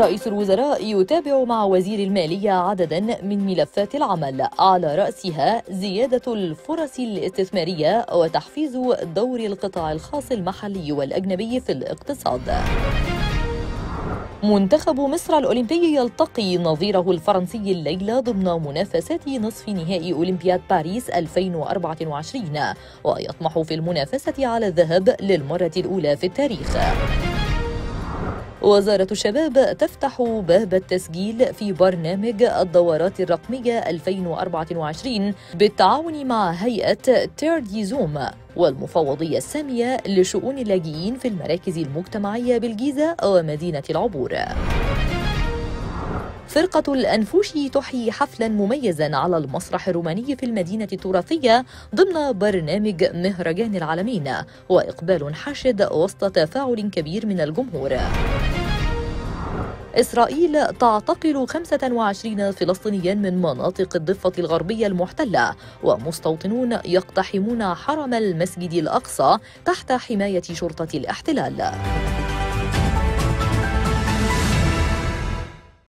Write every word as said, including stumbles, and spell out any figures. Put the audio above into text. رئيس الوزراء يتابع مع وزير المالية عددا من ملفات العمل، على رأسها زيادة الفرص الاستثمارية وتحفيز دور القطاع الخاص المحلي والأجنبي في الاقتصاد. منتخب مصر الأولمبي يلتقي نظيره الفرنسي الليلة ضمن منافسات نصف نهائي أولمبياد باريس ألفين وأربعة وعشرين، ويطمح في المنافسة على الذهب للمرة الأولى في التاريخ. وزارة الشباب تفتح باب التسجيل في برنامج الدورات الرقمية ألفين وأربعة وعشرين بالتعاون مع هيئة تير دي زوم والمفوضية السامية لشؤون اللاجئين في المراكز المجتمعية بالجيزة ومدينة العبور. فرقة الأنفوشي تحيي حفلاً مميزاً على المسرح الروماني في المدينة التراثية ضمن برنامج مهرجان العلمين، وإقبال حاشد وسط تفاعل كبير من الجمهور. إسرائيل تعتقل خمسة وعشرين فلسطينياً من مناطق الضفة الغربية المحتلة، ومستوطنون يقتحمون حرم المسجد الأقصى تحت حماية شرطة الاحتلال.